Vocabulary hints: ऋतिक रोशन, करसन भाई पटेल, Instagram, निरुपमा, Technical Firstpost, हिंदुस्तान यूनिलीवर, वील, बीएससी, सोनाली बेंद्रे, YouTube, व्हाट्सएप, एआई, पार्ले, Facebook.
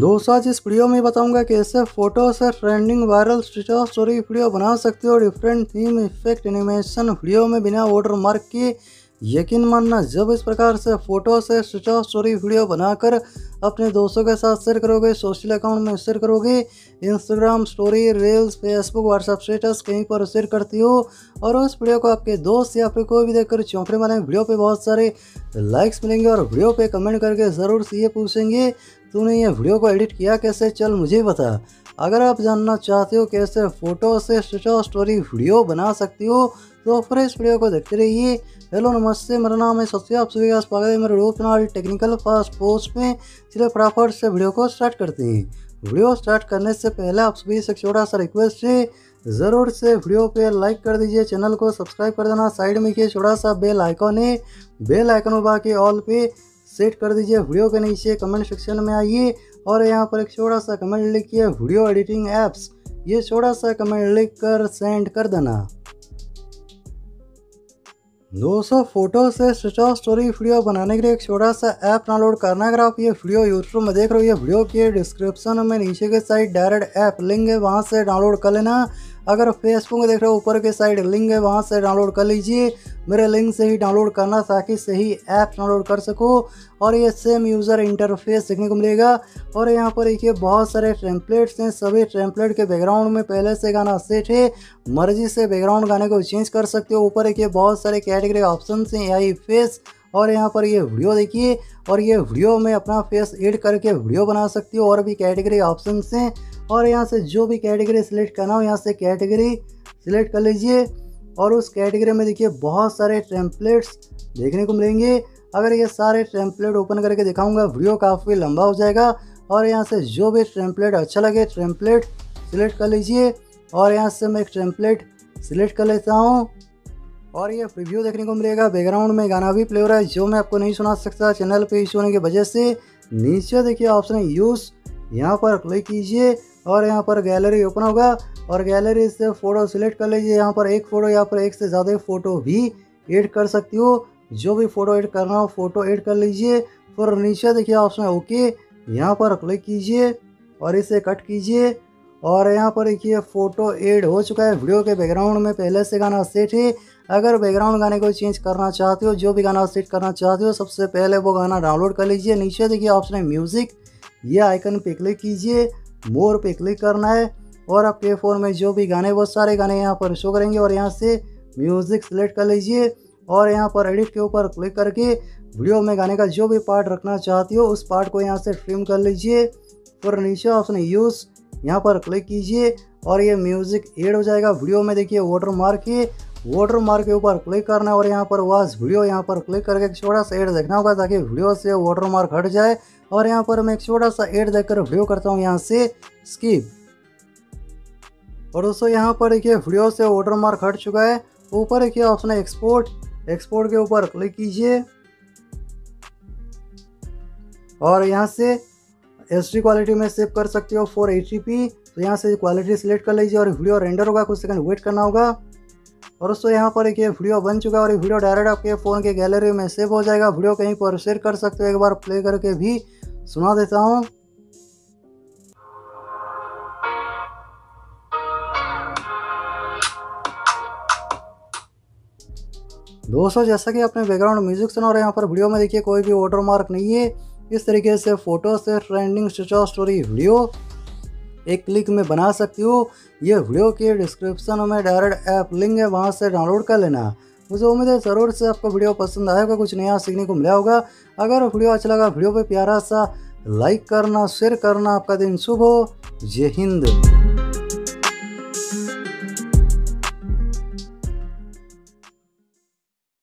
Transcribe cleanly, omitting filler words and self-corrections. दोस्तों आज इस वीडियो में बताऊंगा कैसे फोटो से trending viral status story video बना सकते हो different theme effect animation video में बिना वाटरमार्क के। यकीन मानना जब इस प्रकार से फोटो से स्टेटस स्टोरी वीडियो बनाकर अपने दोस्तों के साथ शेयर करोगे, सोशल अकाउंट में शेयर करोगे, Instagram story, reels, Facebook, व्हाट्सएप status कहीं पर शेयर करती हो और उस वीडियो को आपके दोस्त या फिर कोई भी देखकर चौंकने वाले वीडियो पे बहुत सारे लाइक्स मिलेंगे और वीडियो पे कमेंट करके ज़रूर से ये पूछेंगे तूने ये वीडियो को एडिट किया कैसे, चल मुझे बता। अगर आप जानना चाहते हो कैसे फ़ोटो से स्टेटस स्टोरी वीडियो बना सकती हो तो फिर इस वीडियो को देखते रहिए। हेलो नमस्ते, मेरा नाम है सत्या, आप सभी का स्वागत है मेरे YouTube channel technical first post में। चलिए फटाफट से वीडियो को स्टार्ट करते हैं। वीडियो स्टार्ट करने से पहले आप सभी से छोटा सा रिक्वेस्ट है, ज़रूर से वीडियो पे लाइक कर दीजिए, चैनल को सब्सक्राइब कर देना, साइड में ये छोटा सा बेल आइकॉन है, बेल आइकन दबा के ऑल पे सेट कर दीजिए। वीडियो के नीचे कमेंट सेक्शन में आइए और यहाँ पर एक छोटा सा कमेंट लिखिए वीडियो एडिटिंग ऐप्स, ये छोटा सा कमेंट लिख कर सेंड कर देना। दोस्तों फोटो से स्टेटस स्टोरी वीडियो बनाने के लिए एक छोटा सा ऐप डाउनलोड करना है। अगर आप ये वीडियो यूट्यूब में देख रहे हो, ये वीडियो के डिस्क्रिप्शन में नीचे के साइड डायरेक्ट ऐप लिंक है, वहाँ से डाउनलोड कर लेना। अगर फेसबुक में देख रहे हो ऊपर के साइड लिंक है, वहाँ से डाउनलोड कर लीजिए, मेरे लिंक से ही डाउनलोड करना ताकि सही ऐप डाउनलोड कर सको और ये सेम यूज़र इंटरफेस देखने को मिलेगा। और यहाँ पर देखिए बहुत सारे टेम्पलेट्स हैं, सभी टेम्पलेट के बैकग्राउंड में पहले से गाना सेट है, मर्जी से बैकग्राउंड गाने को चेंज कर सकते हो। ऊपर देखिए बहुत सारे कैटेगरी ऑप्शन हैं, एआई फेस और यहाँ पर ये वीडियो देखिए और ये वीडियो में अपना फेस ऐड करके वीडियो बना सकती हो। और भी कैटेगरी ऑप्शन हैं और यहाँ से जो भी कैटेगरी सिलेक्ट करना हो यहाँ से कैटेगरी सिलेक्ट कर लीजिए और उस कैटेगरी में देखिए बहुत सारे टेम्पलेट्स देखने को मिलेंगे। अगर ये सारे टेम्पलेट ओपन करके दिखाऊंगा वीडियो काफ़ी लंबा हो जाएगा और यहाँ से जो भी टेम्पलेट अच्छा लगे टेम्पलेट सिलेक्ट कर लीजिए और यहाँ से मैं एक टेम्पलेट सिलेक्ट कर लेता हूँ और ये प्रीव्यू देखने को मिलेगा। बैकग्राउंड में गाना भी प्ले हो रहा है जो मैं आपको नहीं सुना सकता चैनल पे इशू होने की वजह से। नीचे देखिए ऑप्शन यूज़, यहाँ पर क्लिक कीजिए और यहाँ पर गैलरी ओपन होगा और गैलरी से फ़ोटो सिलेक्ट कर लीजिए। यहाँ पर एक फ़ोटो या फिर एक से ज़्यादा फ़ोटो भी ऐड कर सकती हो, जो भी फ़ोटो ऐड करना हो फ़ोटो ऐड कर लीजिए। फिर नीचे देखिए ऑप्शन ओके, यहाँ पर क्लिक कीजिए और इसे कट कीजिए और यहाँ पर देखिए फ़ोटो ऐड हो चुका है। वीडियो के बैकग्राउंड में पहले से गाना सेट है, अगर बैकग्राउंड गाने को चेंज करना चाहते हो, जो भी गाना सेट करना चाहते हो, सबसे पहले वो गाना डाउनलोड कर लीजिए। नीचे देखिए ऑप्शन है म्यूज़िक, ये आइकन पे क्लिक कीजिए, मोर पे क्लिक करना है और आपके फ़ोन में जो भी गाने वो सारे गाने यहाँ पर शो करेंगे और यहाँ से म्यूज़िक सेलेक्ट कर लीजिए और यहाँ पर एडिट के ऊपर क्लिक करके वीडियो में गाने का जो भी पार्ट रखना चाहती हो उस पार्ट को यहाँ से ट्रिम कर लीजिए। फिर नीचे ऑप्शन यूज़, यहाँ पर क्लिक कीजिए और ये म्यूज़िक ऐड हो जाएगा। वीडियो में देखिए वाटरमार्क है, वाटरमार्क के ऊपर क्लिक करना है और यहाँ पर वाज वीडियो, यहाँ पर क्लिक करके एक छोटा सा ऐड देखना होगा ताकि वीडियो से वाटरमार्क हट जाए। और यहाँ पर मैं एक छोटा सा ऐड देखकर वीडियो करता हूँ, यहाँ से स्किप। और दोस्तों यहाँ पर देखिए वीडियो से वाटरमार्क हट चुका है। ऊपर देखिए ऑप्शन है एक्सपोर्ट, एक्सपोर्ट के ऊपर क्लिक कीजिए और यहाँ से एचडी क्वालिटी में सेव कर सकते हो 480p। तो यहाँ से क्वालिटी सिलेक्ट कर लीजिए और वीडियो रेंडर होगा, कुछ सेकंड वेट करना होगा। और दोस्तों यहाँ पर एक वीडियो बन चुका है और ये वीडियो डायरेक्ट आपके फ़ोन के गैलरी में सेव हो जाएगा। वीडियो कहीं पर शेयर कर सकते हो, एक बार प्ले करके भी सुना देता हूँ। दोस्तों जैसा कि आपने बैकग्राउंड म्यूजिक सुना और यहाँ पर वीडियो में देखिए कोई भी वाटरमार्क नहीं है। इस तरीके से फ़ोटो से ट्रेंडिंग स्टेटस स्टोरी वीडियो एक क्लिक में बना सकती हो। ये वीडियो के डिस्क्रिप्शन में डायरेक्ट ऐप लिंक है, वहाँ से डाउनलोड कर लेना। मुझे उम्मीद है ज़रूर से आपको वीडियो पसंद आया होगा, कुछ नया सीखने को मिला होगा। अगर वीडियो अच्छा लगा वीडियो पे प्यारा सा लाइक करना, शेयर करना। आपका दिन शुभ हो, जय हिंद।